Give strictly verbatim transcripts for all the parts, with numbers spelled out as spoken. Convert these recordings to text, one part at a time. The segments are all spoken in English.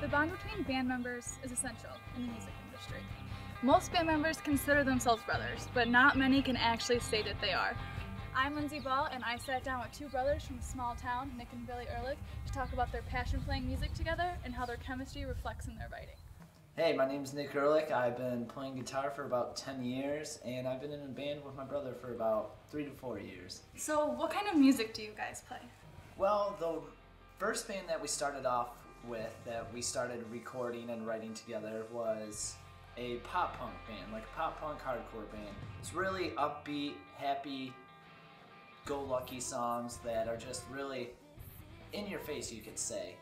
The bond between band members is essential in the music industry. Most band members consider themselves brothers, but not many can actually say that they are. I'm Lindsay Ball, and I sat down with two brothers from a small town, Nick and Billy Ehrlich, to talk about their passion playing music together and how their chemistry reflects in their writing. Hey, my name's Nick Ehrlich. I've been playing guitar for about ten years, and I've been in a band with my brother for about three to four years. So what kind of music do you guys play? Well, the first band that we started off with, that we started recording and writing together, was a pop punk band, like a pop punk hardcore band. It's really upbeat, happy, go-lucky songs that are just really in your face, you could say.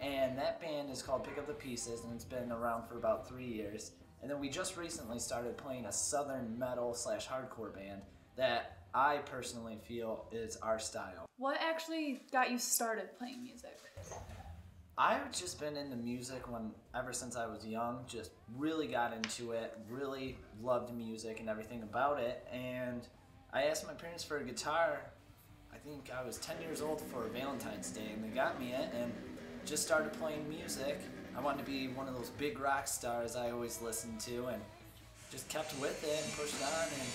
And that band is called Pick Up the Pieces, and it's been around for about three years. And then we just recently started playing a southern metal slash hardcore band that I personally feel is our style. What actually got you started playing music? I've just been into music when, ever since I was young, just really got into it, really loved music and everything about it. And I asked my parents for a guitar, I think I was ten years old, for Valentine's Day, and they got me it. And just started playing music. I wanted to be one of those big rock stars I always listened to, and just kept with it and pushed on, and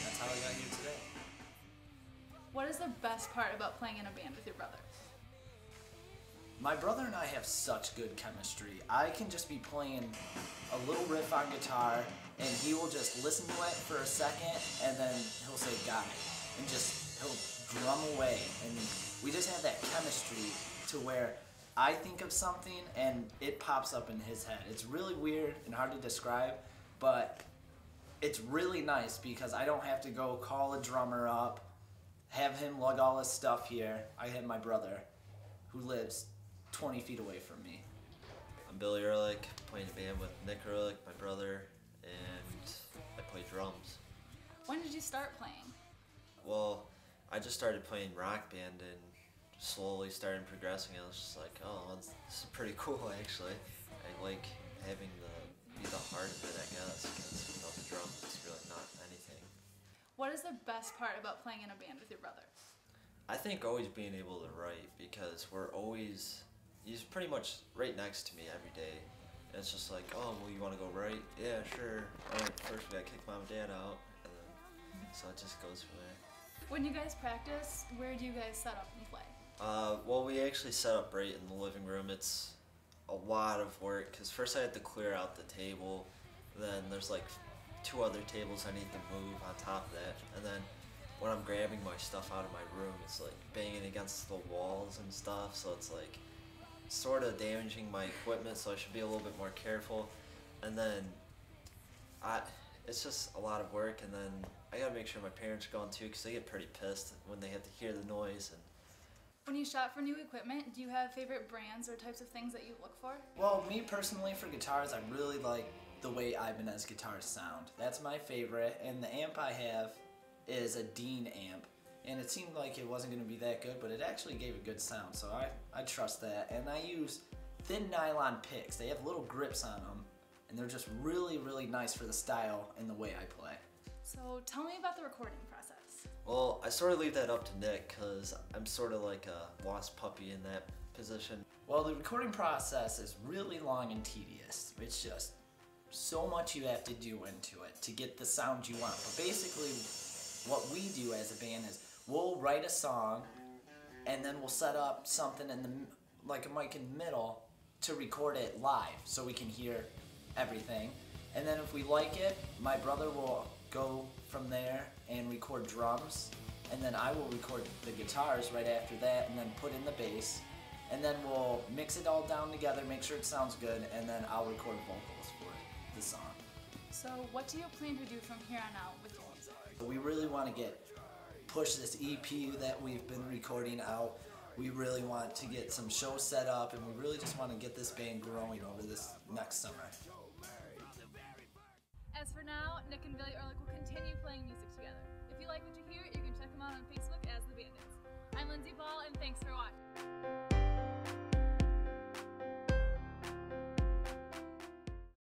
that's how I got here today. What is the best part about playing in a band with your brother? My brother and I have such good chemistry. I can just be playing a little riff on guitar, and he will just listen to it for a second, and then he'll say, got it, and just he'll drum away, and we just have that chemistry to where I think of something and it pops up in his head. It's really weird and hard to describe, but it's really nice because I don't have to go call a drummer up, have him lug all his stuff here. I have my brother who lives twenty feet away from me. I'm Billy Ehrlich, playing a band with Nick Ehrlich, my brother, and I play drums. When did you start playing? Well, I just started playing rock band and slowly started progressing, and I was just like, oh, this is pretty cool actually. I like having the, be the heart of it, I guess, because without the drum, it's really not anything. What is the best part about playing in a band with your brother? I think always being able to write, because we're always, he's pretty much right next to me every day. And it's just like, oh, well, you want to go write? Yeah, sure. All right, first we got to kick mom and dad out, and then, so it just goes from there. When you guys practice, where do you guys set up and play? Uh, well, we actually set up right in the living room. It's a lot of work, because first I had to clear out the table, then there's like two other tables I need to move on top of that, and then when I'm grabbing my stuff out of my room, it's like banging against the walls and stuff, so it's like sort of damaging my equipment, so I should be a little bit more careful. And then I, it's just a lot of work, and then I gotta make sure my parents are gone too, because they get pretty pissed when they have to hear the noise. And when you shop for new equipment, do you have favorite brands or types of things that you look for? Well, me personally, for guitars, I really like the way Ibanez guitars sound. That's my favorite, and the amp I have is a Dean amp, and it seemed like it wasn't going to be that good, but it actually gave a good sound, so I, I trust that. And I use thin nylon picks. They have little grips on them, and they're just really, really nice for the style and the way I play. So tell me about the recording process. Well, I sort of leave that up to Nick, because I'm sort of like a lost puppy in that position. Well, the recording process is really long and tedious. It's just so much you have to do into it to get the sound you want. But basically, what we do as a band is we'll write a song, and then we'll set up something in the, like a mic in the middle, to record it live so we can hear everything. And then if we like it, my brother will go from there and record drums, and then I will record the guitars right after that, and then put in the bass, and then we'll mix it all down together, make sure it sounds good, and then I'll record vocals for the song. So what do you plan to do from here on out with your music? We really want to get push this E P that we've been recording out. We really want to get some shows set up, and we really just want to get this band growing over this next summer. As for now, Nick and Billy Ehrlich will continue playing music together. If you like what you hear, you can check them out on Facebook as The Bandits. I'm Lindsay Ball, and thanks for watching.